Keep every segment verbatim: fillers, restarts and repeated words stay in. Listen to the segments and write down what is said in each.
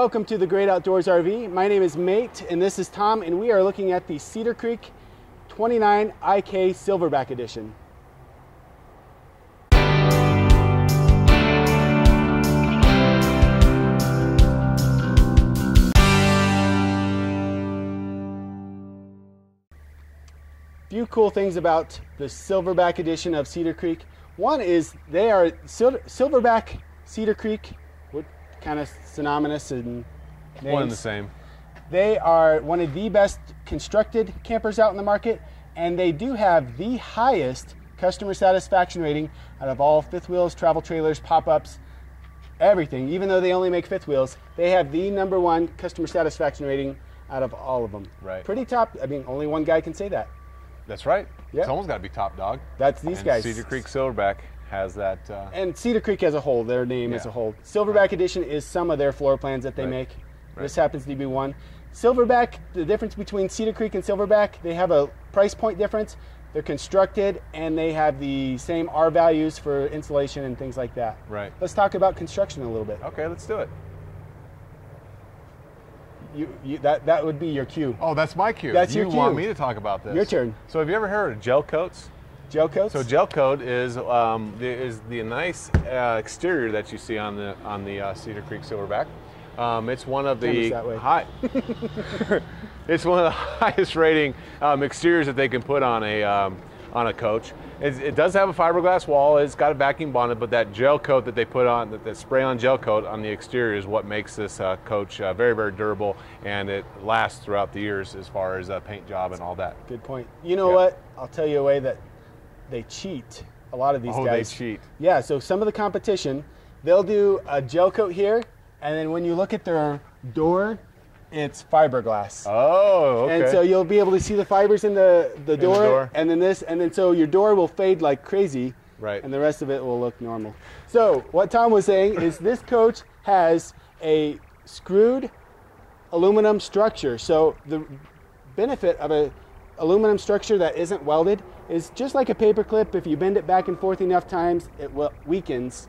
Welcome to the Great Outdoors R V. My name is Mate and this is Tom, and we are looking at the Cedar Creek twenty-nine I K Silverback Edition. Few cool things about the Silverback Edition of Cedar Creek. One is they are Silverback, Cedar Creek, kind of synonymous and names. One and the same. They are one of the best constructed campers out in the market, and they do have the highest customer satisfaction rating out of all fifth wheels, travel trailers, pop-ups, everything. Even though they only make fifth wheels, they have the number one customer satisfaction rating out of all of them. Right. Pretty top. I mean, only one guy can say that. That's right. Yep. Someone's got to be top dog. That's these and guys. Cedar Creek Silverback has that. Uh, and Cedar Creek as a whole, their name yeah. as a whole. Silverback right. Edition is some of their floor plans that they right. make. Right. This happens to be one. Silverback, the difference between Cedar Creek and Silverback, they have a price point difference. They're constructed and they have the same R values for insulation and things like that. Right. Let's talk about construction a little bit. Okay, let's do it. You, you, that, that would be your cue. Oh, that's my cue. That's you your cue. You want me to talk about this. Your turn. So have you ever heard of gel coats? Gel coats? So gel coat is um, the, is the nice uh, exterior that you see on the on the uh, Cedar Creek Silverback. Um, it's one of the high. It's one of the highest rating um, exteriors that they can put on a um, on a coach. It, it does have a fiberglass wall. It's got a vacuum bonnet, but that gel coat that they put on, that, that spray-on gel coat on the exterior, is what makes this uh, coach uh, very, very durable, and it lasts throughout the years as far as uh, paint job and all that. Good point. You know yeah. what? I'll tell you a way that they cheat. A lot of these oh, guys. Oh, they cheat. Yeah. So some of the competition, they'll do a gel coat here, and then when you look at their door, it's fiberglass. Oh, okay. And so you'll be able to see the fibers in the, the, in door, the door, and then this, and then so your door will fade like crazy, right? And the rest of it will look normal. So what Tom was saying is this coach has a screwed aluminum structure. So the benefit of a aluminum structure that isn't welded is just like a paper clip. If you bend it back and forth enough times, it will weakens.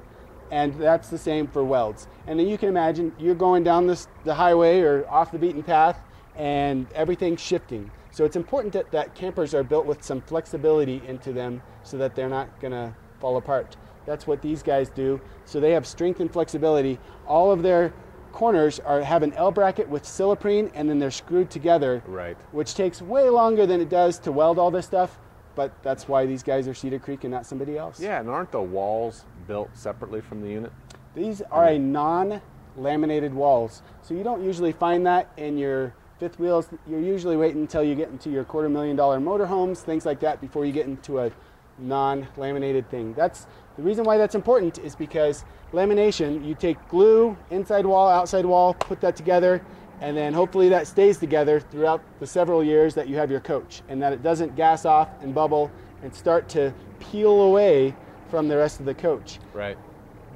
And that's the same for welds. And then you can imagine you're going down this, the highway or off the beaten path, and everything's shifting. So it's important that, that campers are built with some flexibility into them so that they're not gonna fall apart. That's what these guys do. So they have strength and flexibility. All of their corners are have an L bracket with silicone, and then they're screwed together, right? Which takes way longer than it does to weld all this stuff. But that's why these guys are Cedar Creek and not somebody else. Yeah, and aren't the walls built separately from the unit? These are a non-laminated walls. So you don't usually find that in your fifth wheels. You're usually waiting until you get into your quarter million dollar motorhomes, things like that, before you get into a non-laminated thing. That's the reason why that's important, is because lamination, you take glue, inside wall, outside wall, put that together, and then hopefully that stays together throughout the several years that you have your coach, and that it doesn't gas off and bubble and start to peel away from the rest of the coach. Right.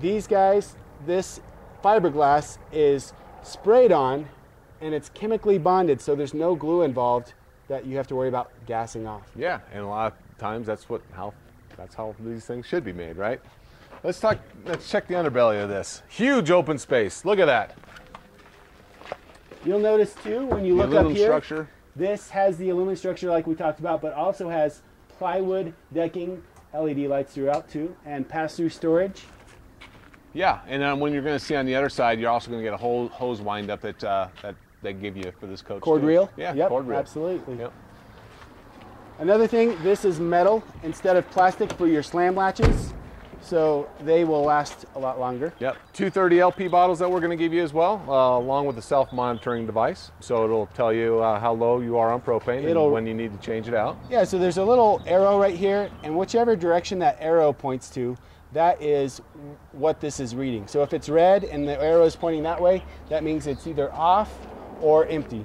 These guys, this fiberglass is sprayed on and it's chemically bonded, so there's no glue involved that you have to worry about gassing off. Yeah, and a lot of times that's what how that's how these things should be made, right? Let's talk let's check the underbelly of this. Huge open space. Look at that. You'll notice too, when you look up here, structure. This has the aluminum structure like we talked about, but also has plywood decking, L E D lights throughout too, and pass-through storage. Yeah, and then when you're going to see on the other side, you're also going to get a whole hose wind-up that, uh, that they give you for this coach. Cord too. Reel? Yeah, yep, cord reel. Absolutely. Yep. Another thing, this is metal instead of plastic for your slam latches, so they will last a lot longer. Yep, two thirty L P bottles that we're going to give you as well, uh, along with the self-monitoring device. So it'll tell you uh, how low you are on propane it'll, and when you need to change it out. Yeah, so there's a little arrow right here, and whichever direction that arrow points to, that is what this is reading. So if it's red and the arrow is pointing that way, that means it's either off or empty.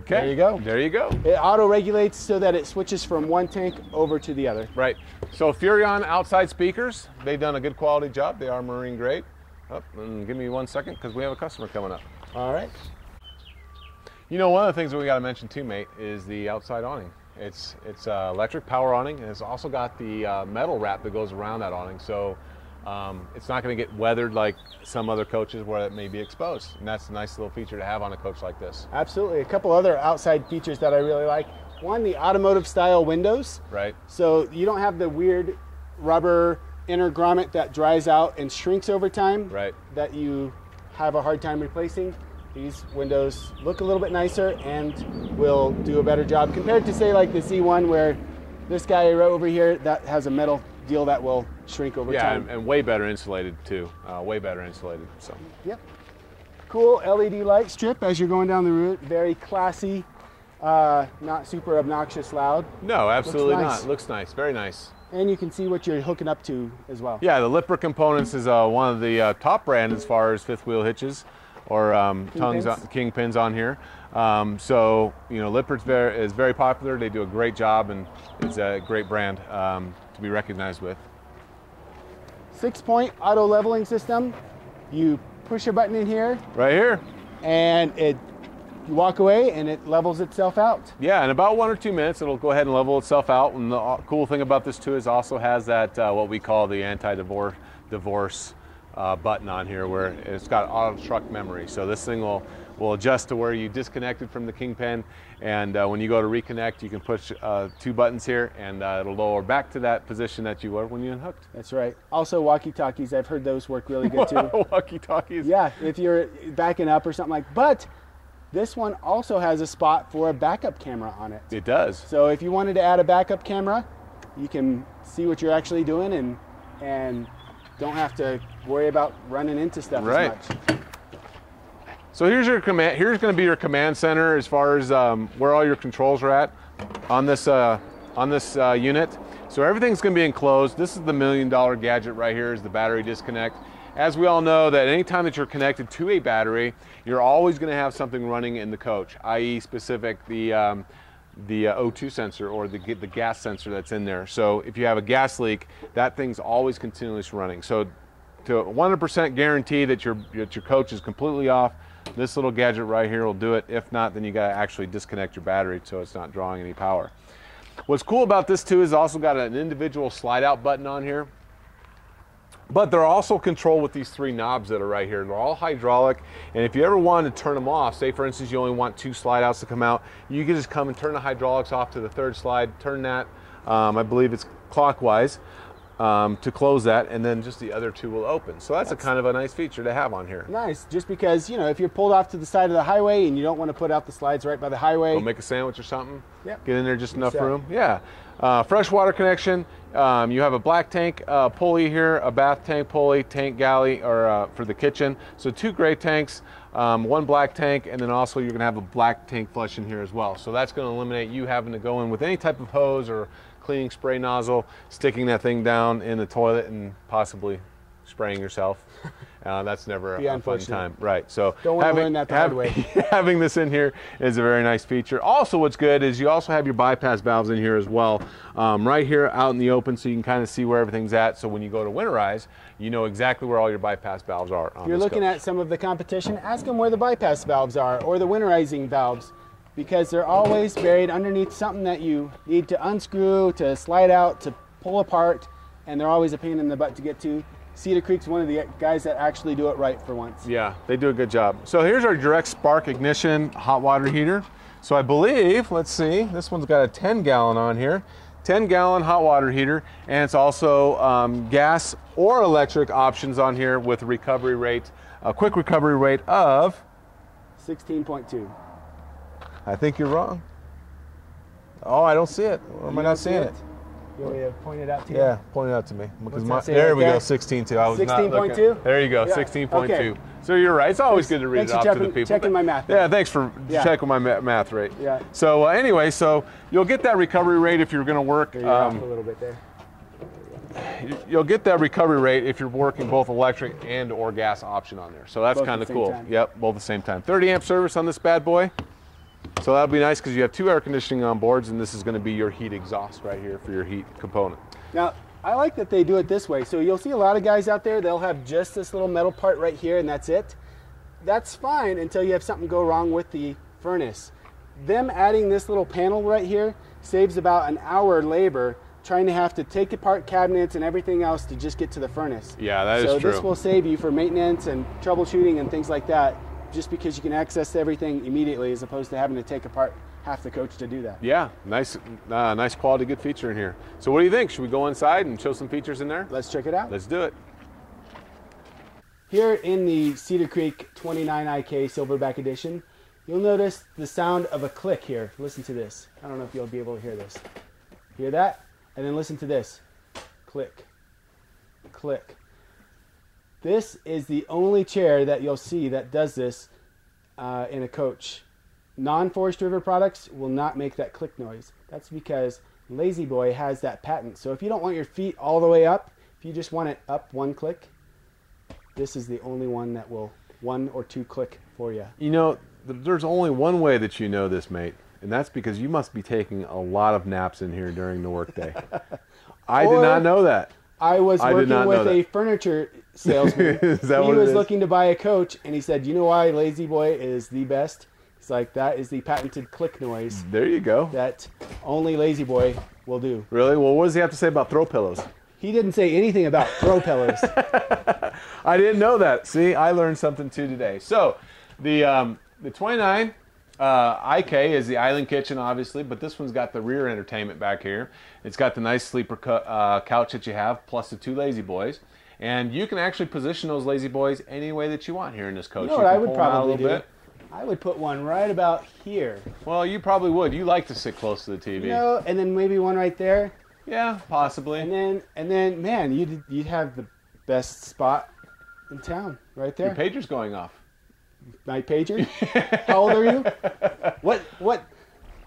Okay. There you go. There you go. It auto-regulates so that it switches from one tank over to the other. Right. So Furion outside speakers, they've done a good quality job. They are marine grade. Oh, and give me one second because we have a customer coming up. All right. You know, one of the things that we got to mention too, mate, is the outside awning. It's it's uh, electric power awning, and it's also got the uh, metal wrap that goes around that awning. So Um, it's not going to get weathered like some other coaches where it may be exposed. And that's a nice little feature to have on a coach like this. Absolutely. A couple other outside features that I really like. One, the automotive style windows. Right. So you don't have the weird rubber inner grommet that dries out and shrinks over time. Right. That you have a hard time replacing. These windows look a little bit nicer and will do a better job compared to, say, like the Z one, where this guy right over here that has a metal deal that will shrink over yeah, time. Yeah, and, and way better insulated too. Uh, way better insulated. So. Yep. Cool L E D light strip as you're going down the route. Very classy. Uh, not super obnoxious loud. No, absolutely Looks nice. not. Looks nice. Very nice. And you can see what you're hooking up to as well. Yeah, the Lippert Components is uh, one of the uh, top brand as far as fifth wheel hitches or um, king tongues, pins. On, king pins on here. Um, so, you know, Lippert's very, is very popular. They do a great job and it's a great brand um, to be recognized with. Six-point auto leveling system. You push a button in here. Right here. And it, you walk away and it levels itself out. Yeah, in about one or two minutes, it'll go ahead and level itself out. And the cool thing about this too is also has that, uh, what we call the anti-divorce divorce, uh, button on here, where it's got auto truck memory. So this thing will, will adjust to where you disconnected from the kingpin. And uh, when you go to reconnect, you can push uh, two buttons here and uh, it'll lower back to that position that you were when you unhooked. That's right. Also walkie-talkies, I've heard those work really good too. Walkie-talkies? Yeah, if you're backing up or something like that. But this one also has a spot for a backup camera on it. It does. So if you wanted to add a backup camera, you can see what you're actually doing and, and don't have to worry about running into stuff right. as much. So here's your command. Here's going to be your command center as far as um, where all your controls are at on this uh, on this uh, unit. So everything's going to be enclosed. This is the million dollar gadget right here, is the battery disconnect. As we all know, that anytime that you're connected to a battery, you're always going to have something running in the coach, that is, specific the um, the uh, O two sensor or the the gas sensor that's in there. So if you have a gas leak, that thing's always continuously running. So to one hundred percent guarantee that your that your coach is completely off, this little gadget right here will do it. If not, then you got to actually disconnect your battery so it's not drawing any power. What's cool about this too is also got an individual slide out button on here, but they're also controlled with these three knobs that are right here. They're all hydraulic, and if you ever wanted to turn them off, say for instance you only want two slide outs to come out, you can just come and turn the hydraulics off to the third slide, turn that, um, I believe it's clockwise, Um, to close that, and then just the other two will open. So that's, that's a kind of a nice feature to have on here. Nice, just because, you know, if you're pulled off to the side of the highway and you don't want to put out the slides right by the highway. Go make a sandwich or something. Yep. Get in there just enough exactly. room. Yeah. Uh, fresh water connection. Um, you have a black tank uh, pulley here, a bath tank pulley, tank galley, or uh, for the kitchen. So two gray tanks, um, one black tank, and then also you're going to have a black tank flush in here as well. So that's going to eliminate you having to go in with any type of hose or cleaning spray nozzle, sticking that thing down in the toilet and possibly spraying yourself. Uh, that's never a fun time. Right. So don't want having, to learn that the have, hard way. Having this in here is a very nice feature. Also, what's good is you also have your bypass valves in here as well. Um, right here out in the open, so you can kind of see where everything's at. So when you go to winterize, you know exactly where all your bypass valves are. If you're looking at some of the competition, ask them where the bypass valves are or the winterizing valves, because they're always buried underneath something that you need to unscrew, to slide out, to pull apart, and they're always a pain in the butt to get to. Cedar Creek's one of the guys that actually do it right for once. Yeah, they do a good job. So here's our direct spark ignition hot water heater. So I believe, let's see, this one's got a ten gallon on here. ten gallon hot water heater, and it's also um, gas or electric options on here with a recovery rate, a quick recovery rate of sixteen point two. I think you're wrong. Oh, I don't see it. Or am I not seeing it? You want me to point it out to you? Yeah, point it out to me. My, there right we there? go, sixteen point two. sixteen point two? There you go, sixteen point two. Yeah. Okay. So you're right. It's always thanks, good to read it off checking, to the people. Checking my math. Yeah, thanks for yeah. checking my math rate. Yeah. So uh, anyway, so you'll get that recovery rate if you're going to work. There you're um, off a little bit there. You'll get that recovery rate if you're working both electric and or gas option on there. So that's kind of cool. Time. Yep, both at the same time. thirty amp service on this bad boy. So that'll be nice because you have two air conditioning on boards, and this is going to be your heat exhaust right here for your heat component. Now, I like that they do it this way. So you'll see a lot of guys out there, they'll have just this little metal part right here, and that's it. That's fine until you have something go wrong with the furnace. Them adding this little panel right here saves about an hour labor trying to have to take apart cabinets and everything else to just get to the furnace. Yeah, that so is true. So this will save you for maintenance and troubleshooting and things like that, just because you can access everything immediately as opposed to having to take apart half the coach to do that. Yeah, nice, uh, nice quality, good feature in here. So what do you think? Should we go inside and show some features in there? Let's check it out. Let's do it. Here in the Cedar Creek twenty-nine I K Silverback Edition, you'll notice the sound of a click here. Listen to this. I don't know if you'll be able to hear this. Hear that? And then listen to this. Click. Click. This is the only chair that you'll see that does this uh, in a coach. Non-Forest River products will not make that click noise. That's because Lazy Boy has that patent. So if you don't want your feet all the way up, if you just want it up one click, this is the only one that will one or two click for you. You know, there's only one way that you know this, mate. And that's because you must be taking a lot of naps in here during the workday. I or did not know that. I was I working with a furniture salesman. Is that he what was it is? Looking to buy a coach, and he said, you know why Lazy Boy is the best? It's like, that is the patented click noise. There you go. That only Lazy Boy will do. Really? Well, what does he have to say about throw pillows? He didn't say anything about throw pillows. I didn't know that. See, I learned something too today. So the, um, the twenty-nine... Uh, I K is the island kitchen, obviously, but this one's got the rear entertainment back here. It's got the nice sleeper uh, couch that you have, plus the two Lazy Boys. And you can actually position those Lazy Boys any way that you want here in this coach. You know what I would probably do? I would put one right about here. Well, you probably would. You like to sit close to the T V. You know, and then maybe one right there. Yeah, possibly. And then, and then, man, you'd, you'd have the best spot in town right there. Your pager's going off. My pager? How old are you? What what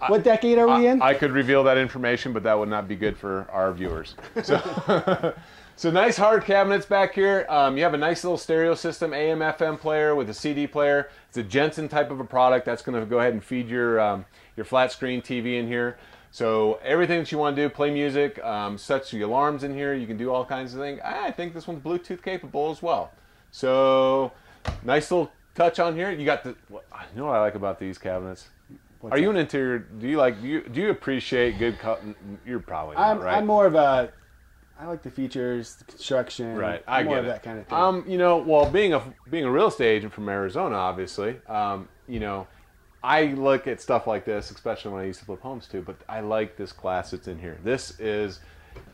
what I, decade are we I, in? I could reveal that information, but that would not be good for our viewers. So, so nice hard cabinets back here. Um, you have a nice little stereo system, A M F M player with a C D player. It's a Jensen type of a product that's going to go ahead and feed your um, your flat screen T V in here. So everything that you want to do, play music, um, set the alarms in here. You can do all kinds of things. I think this one's Bluetooth capable as well. So nice little touch on here. You got the, I know what I like about these cabinets. What's are you that? An interior, do you like, do you, do you appreciate good, you're probably not, I'm, right? I'm more of a, I like the features, the construction, right? I I'm get more it. Of that kind of thing. Um, you know, well, being a, being a real estate agent from Arizona, obviously, um, you know, I look at stuff like this, especially when I used to flip homes too, but I like this class that's in here. This is,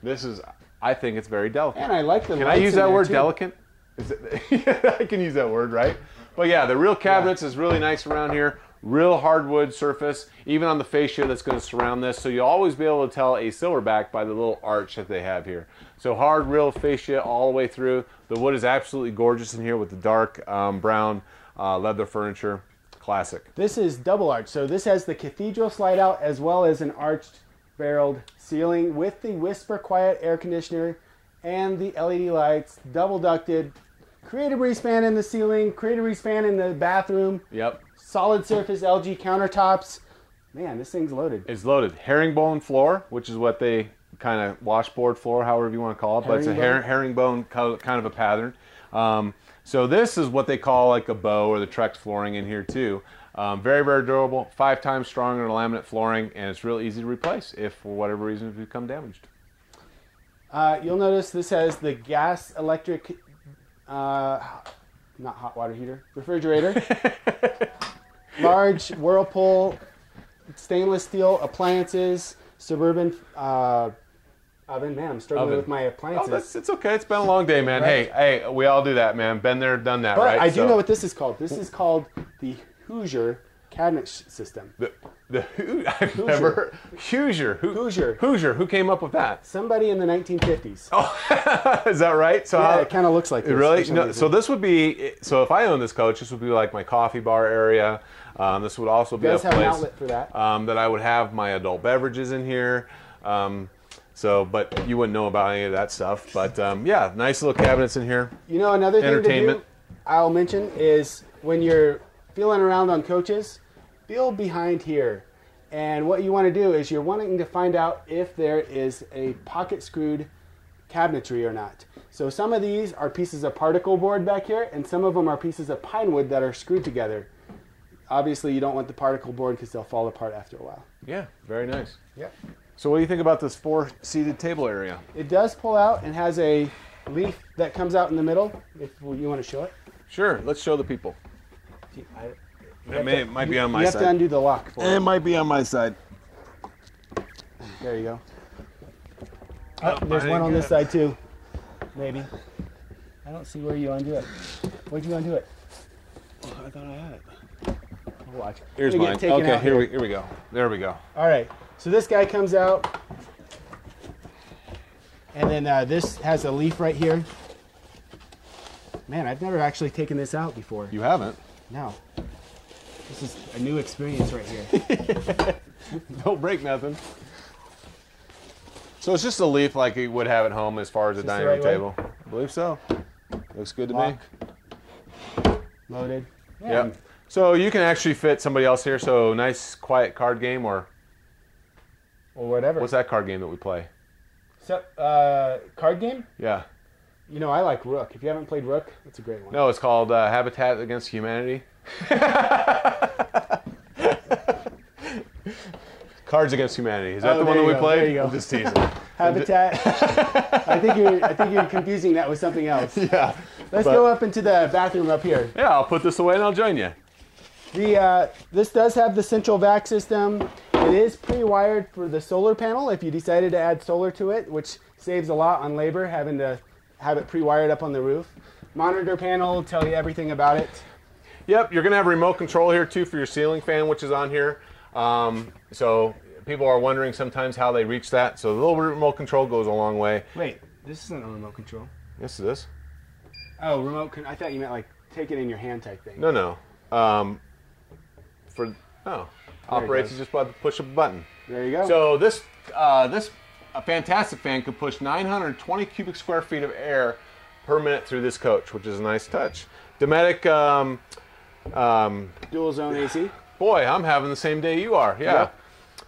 this is, I think it's very delicate. And I like the Can I use that word too. Delicate? Is it, I can use that word, right? But yeah, the real cabinets yeah. is really nice around here. Real hardwood surface, even on the fascia that's going to surround this. So you'll always be able to tell a Silverback by the little arch that they have here. So hard, real fascia all the way through. The wood is absolutely gorgeous in here with the dark um, brown uh, leather furniture. Classic. This is double arch. So this has the cathedral slide out as well as an arched barreled ceiling with the Whisper Quiet air conditioner and the L E D lights, double ducted. Create a breeze fan in the ceiling, create a breeze fan in the bathroom. Yep. Solid surface L G countertops. Man, this thing's loaded. It's loaded. Herringbone floor, which is what they kind of washboard floor, however you want to call it, herringbone. But it's a her herringbone kind of a pattern. Um, so this is what they call like a bow or the Trex flooring in here too. Um, very, very durable, five times stronger than laminate flooring, and it's real easy to replace if for whatever reason it's become damaged. Uh, you'll notice this has the gas electric Uh, not hot water heater, refrigerator, large Whirlpool stainless steel appliances, Suburban uh, oven. Man, I'm struggling oven. with my appliances. Oh, that's, it's okay. It's been a long day, man. Right. Hey, hey, we all do that, man. Been there, done that, but right? I do so. know what this is called. This is called the Hoosier cabinet system. The, the who? I've Hoosier. never heard. Hoosier. Who, Hoosier. Hoosier. Who came up with that? Somebody in the nineteen fifties. Oh, is that right? So yeah, I'll, it kind of looks like this. Really? No, so this would be, so if I own this coach, this would be like my coffee bar area. Um, this would also be a place an outlet for that. Um, that I would have my adult beverages in here. Um, so, but you wouldn't know about any of that stuff. But um, yeah, nice little cabinets in here. You know, another thing Entertainment. To do, I'll mention is when you're feeling around on coaches, feel behind here, and what you want to do is you're wanting to find out if there is a pocket screwed cabinetry or not. So some of these are pieces of particle board back here, and some of them are pieces of pine wood that are screwed together. Obviously you don't want the particle board because they'll fall apart after a while. Yeah, very nice. Yep. So what do you think about this four-seated table area? It does pull out and has a leaf that comes out in the middle. If you want to show it. Sure, let's show the people. I, I it may, to, might you, be on my you side. You have to undo the lock. For it, it might be on my side. There you go. Oh, oh, there's one on this side too, maybe. I don't see where you undo it. Where'd you undo it? Oh, I thought I had it. I'll watch. Here's mine. Okay, here we, here we go. There we go. All right. So this guy comes out, and then uh, this has a leaf right here. Man, I've never actually taken this out before. You haven't? No. This is a new experience right here. Don't break nothing. So it's just a leaf like you would have at home as far as a dining room table. I believe so. Looks good to me. Loaded. Yeah. Yep. So you can actually fit somebody else here. So nice, quiet card game or... or whatever. What's that card game that we play? So, uh, card game? Yeah. You know, I like Rook. If you haven't played Rook, it's a great one. No, it's called uh, Habitat Against Humanity. Cards Against Humanity. Is that oh, the one that we go. played? There you go. I'm just teasing. Habitat. I think you're. I think you're confusing that with something else. Yeah. Let's but, go up into the bathroom up here. Yeah, I'll put this away and I'll join you. The uh, this does have the central vac system. It is pre-wired for the solar panel if you decided to add solar to it, which saves a lot on labor having to have it pre-wired up on the roof. Monitor panel will tell you everything about it. Yep, you're gonna have remote control here too for your ceiling fan, which is on here. Um, so people are wondering sometimes how they reach that. So the little remote control goes a long way. Wait, this isn't a remote control. Yes, it is. Oh, remote con- I thought you meant like take it in your hand type thing. No, no. Um, for oh. There operates you just by push a button. There you go. So this uh, this a fantastic fan could push nine hundred twenty cubic square feet of air per minute through this coach, which is a nice touch. Dometic um, um, dual zone A C. Boy, I'm having the same day you are. Yeah, yep.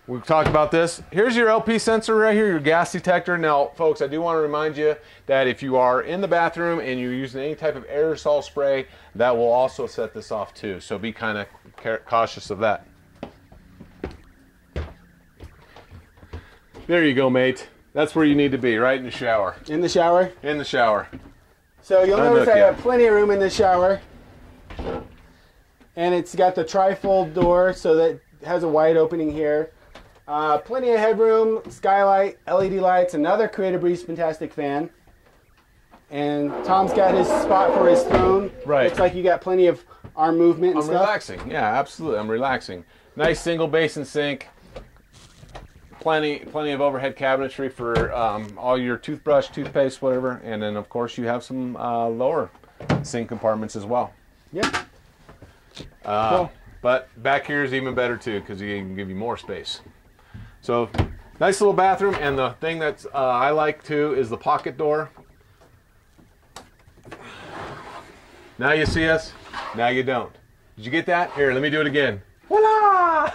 We've talked about this. Here's your L P sensor right here, your gas detector. Now, folks, I do want to remind you that if you are in the bathroom and you're using any type of aerosol spray, that will also set this off too. So be kind of cautious of that. There you go, mate. That's where you need to be, right in the shower. In the shower? In the shower. So you'll Unhook notice I yeah. have plenty of room in the shower. And it's got the trifold door, so that has a wide opening here. Uh, plenty of headroom, skylight, L E D lights, another Creative Breeze fantastic fan. And Tom's got his spot for his throne. Right. Looks like you got plenty of arm movement and I'm stuff. I'm relaxing. Yeah, absolutely. I'm relaxing. Nice single basin sink. Plenty, plenty of overhead cabinetry for um, all your toothbrush, toothpaste, whatever, and then of course you have some uh, lower sink compartments as well. Yep. Uh, cool. But back here is even better too because it can give you more space. So nice little bathroom, and the thing that uh, I like too is the pocket door. Now you see us, now you don't. Did you get that? Here, let me do it again. Voila!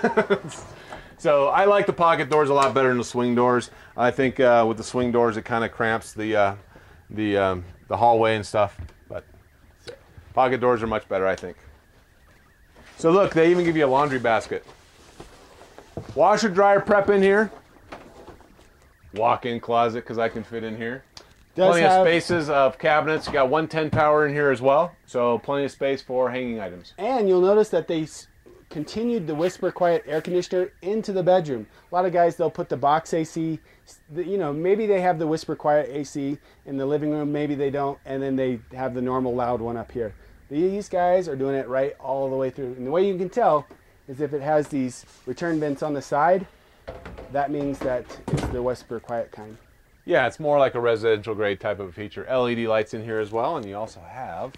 So I like the pocket doors a lot better than the swing doors. I think uh, with the swing doors, it kind of cramps the uh, the um, the hallway and stuff. But pocket doors are much better, I think. So look, they even give you a laundry basket. Washer dryer prep in here. Walk-in closet because I can fit in here. Does plenty have... of spaces of cabinets. You got one ten power in here as well, so plenty of space for hanging items. And you'll notice that they continued the Whisper Quiet air conditioner into the bedroom. A lot of guys, they'll put the box A C, you know, maybe they have the Whisper Quiet A C in the living room, maybe they don't, and then they have the normal loud one up here. These guys are doing it right all the way through. And the way you can tell is if it has these return vents on the side, that means that it's the Whisper Quiet kind. Yeah, it's more like a residential grade type of feature. L E D lights in here as well, and you also have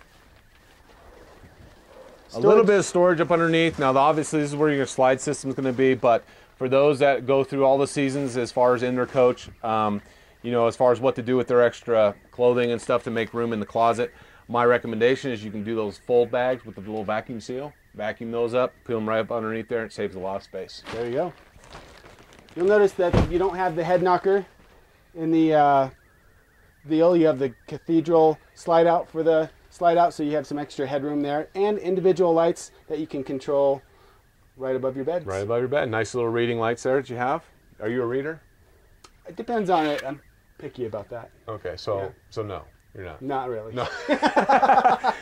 Storage. A little bit of storage up underneath. Now, obviously, this is where your slide system is going to be, but for those that go through all the seasons as far as in their coach, um, you know, as far as what to do with their extra clothing and stuff to make room in the closet, my recommendation is you can do those fold bags with the little vacuum seal. Vacuum those up, put them right up underneath there, and it saves a lot of space. There you go. You'll notice that you don't have the head knocker in the uh, deal. You have the cathedral slide out for the slide out, so you have some extra headroom there, and individual lights that you can control right above your bed. Right above your bed. Nice little reading lights there that you have. Are you a reader? It depends on it. I'm picky about that. Okay, so yeah. so no, you're not. Not really. No.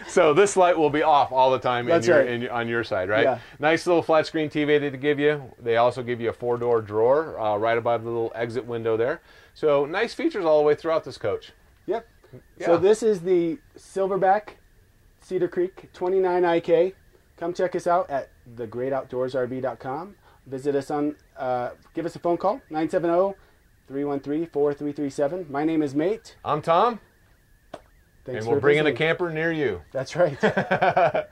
So this light will be off all the time in your, right. in your, on your side, right? Yeah. Nice little flat screen T V that they give you. They also give you a four-door drawer uh, right above the little exit window there. So nice features all the way throughout this coach. Yep. Yeah. So this is the Silverback Cedar Creek twenty-nine I K. Come check us out at the great outdoors R V dot com. Visit us on, uh, give us a phone call, nine seven zero, three one three, four three three seven. My name is Mate. I'm Tom. Thanks and we're bringing a camper near you. That's right.